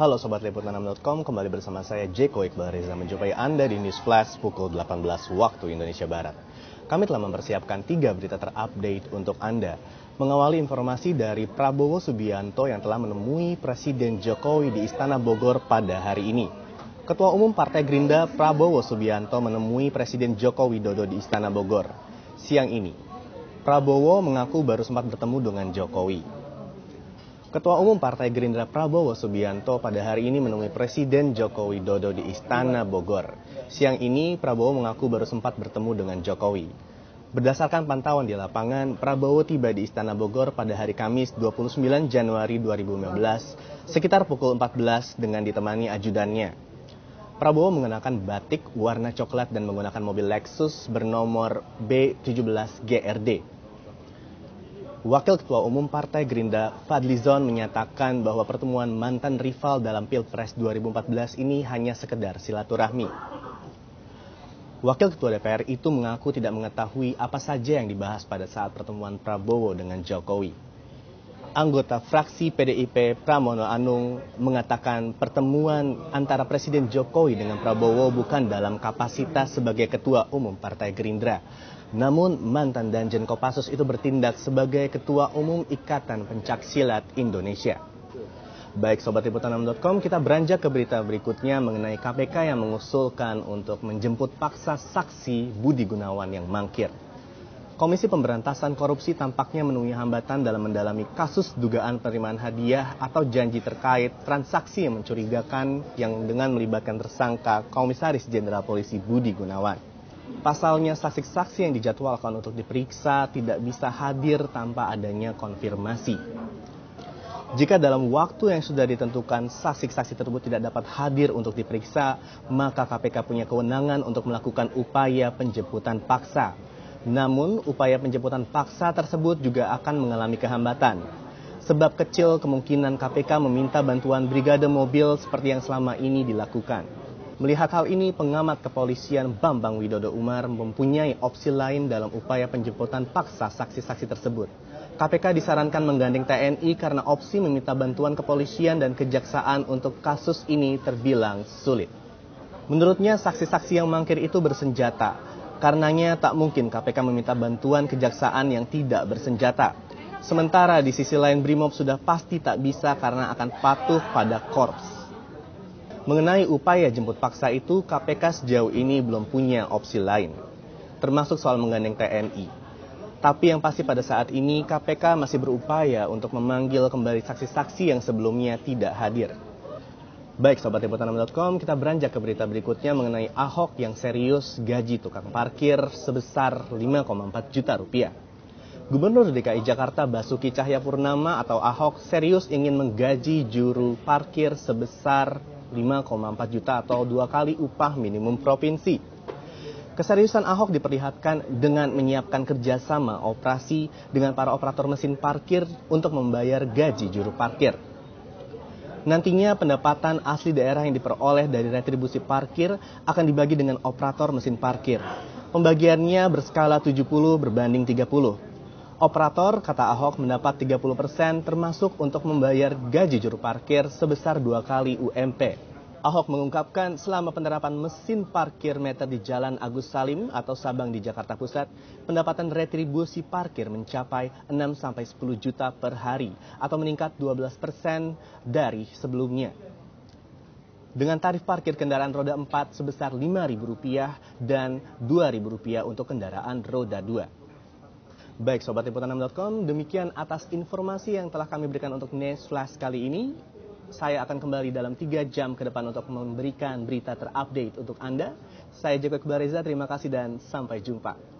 Halo Sobat liputan6.com, kembali bersama saya Joko Akbar Riza menjumpai Anda di News Flash pukul 18 waktu Indonesia Barat. Kami telah mempersiapkan 3 berita terupdate untuk Anda. Mengawali informasi dari Prabowo Subianto yang telah menemui Presiden Jokowi di Istana Bogor pada hari ini. Ketua Umum Partai Gerindra Prabowo Subianto menemui Presiden Joko Widodo di Istana Bogor siang ini. Prabowo mengaku baru sempat bertemu dengan Jokowi. Ketua Umum Partai Gerindra Prabowo Subianto pada hari ini menemui Presiden Joko Widodo di Istana Bogor. Siang ini Prabowo mengaku baru sempat bertemu dengan Jokowi. Berdasarkan pantauan di lapangan, Prabowo tiba di Istana Bogor pada hari Kamis 29 Januari 2015 sekitar pukul 14 dengan ditemani ajudannya. Prabowo mengenakan batik warna coklat dan menggunakan mobil Lexus bernomor B17GRD. Wakil Ketua Umum Partai Gerindra Fadli Zon menyatakan bahwa pertemuan mantan rival dalam Pilpres 2014 ini hanya sekedar silaturahmi. Wakil Ketua DPR itu mengaku tidak mengetahui apa saja yang dibahas pada saat pertemuan Prabowo dengan Jokowi. Anggota fraksi PDIP Pramono Anung mengatakan pertemuan antara Presiden Jokowi dengan Prabowo bukan dalam kapasitas sebagai Ketua Umum Partai Gerindra. Namun, mantan Danjen Kopassus itu bertindak sebagai Ketua Umum Ikatan Pencak Silat Indonesia. Baik Sobat liputan6.com, kita beranjak ke berita berikutnya mengenai KPK yang mengusulkan untuk menjemput paksa saksi Budi Gunawan yang mangkir. Komisi Pemberantasan Korupsi tampaknya menemui hambatan dalam mendalami kasus dugaan penerimaan hadiah atau janji terkait transaksi yang mencurigakan yang dengan melibatkan tersangka Komisaris Jenderal Polisi Budi Gunawan. Pasalnya, saksi-saksi yang dijadwalkan untuk diperiksa tidak bisa hadir tanpa adanya konfirmasi. Jika dalam waktu yang sudah ditentukan saksi-saksi tersebut tidak dapat hadir untuk diperiksa, maka KPK punya kewenangan untuk melakukan upaya penjemputan paksa. Namun, upaya penjemputan paksa tersebut juga akan mengalami kehambatan. Sebab kecil kemungkinan KPK meminta bantuan brigade mobil seperti yang selama ini dilakukan. Melihat hal ini, pengamat kepolisian Bambang Widodo Umar mempunyai opsi lain dalam upaya penjemputan paksa saksi-saksi tersebut. KPK disarankan menggandeng TNI karena opsi meminta bantuan kepolisian dan kejaksaan untuk kasus ini terbilang sulit. Menurutnya, saksi-saksi yang mangkir itu bersenjata. Karenanya, tak mungkin KPK meminta bantuan kejaksaan yang tidak bersenjata. Sementara di sisi lain, Brimob sudah pasti tak bisa karena akan patuh pada korps. Mengenai upaya jemput paksa itu, KPK sejauh ini belum punya opsi lain, termasuk soal menggandeng TNI. Tapi yang pasti pada saat ini, KPK masih berupaya untuk memanggil kembali saksi-saksi yang sebelumnya tidak hadir. Baik Sobat liputan6.com, kita beranjak ke berita berikutnya mengenai AHOK yang serius gaji tukang parkir sebesar 5,4 juta rupiah. Gubernur DKI Jakarta Basuki Cahya Purnama atau AHOK serius ingin menggaji juru parkir sebesar 5,4 juta atau 2 kali upah minimum provinsi. Keseriusan AHOK diperlihatkan dengan menyiapkan kerjasama operasi dengan para operator mesin parkir untuk membayar gaji juru parkir. Nantinya pendapatan asli daerah yang diperoleh dari retribusi parkir akan dibagi dengan operator mesin parkir. Pembagiannya berskala 70 berbanding 30. Operator, kata AHOK, mendapat 30% termasuk untuk membayar gaji juru parkir sebesar 2 kali UMP. AHOK mengungkapkan selama penerapan mesin parkir meter di Jalan Agus Salim atau Sabang di Jakarta Pusat, pendapatan retribusi parkir mencapai 6-10 juta per hari atau meningkat 12% dari sebelumnya. Dengan tarif parkir kendaraan roda 4 sebesar Rp5.000 dan Rp2.000 untuk kendaraan roda 2. Baik Sobat liputan6.com, demikian atas informasi yang telah kami berikan untuk News Flash kali ini. Saya akan kembali dalam 3 jam ke depan untuk memberikan berita terupdate untuk Anda. Saya Joko Akbar Riza, terima kasih dan sampai jumpa.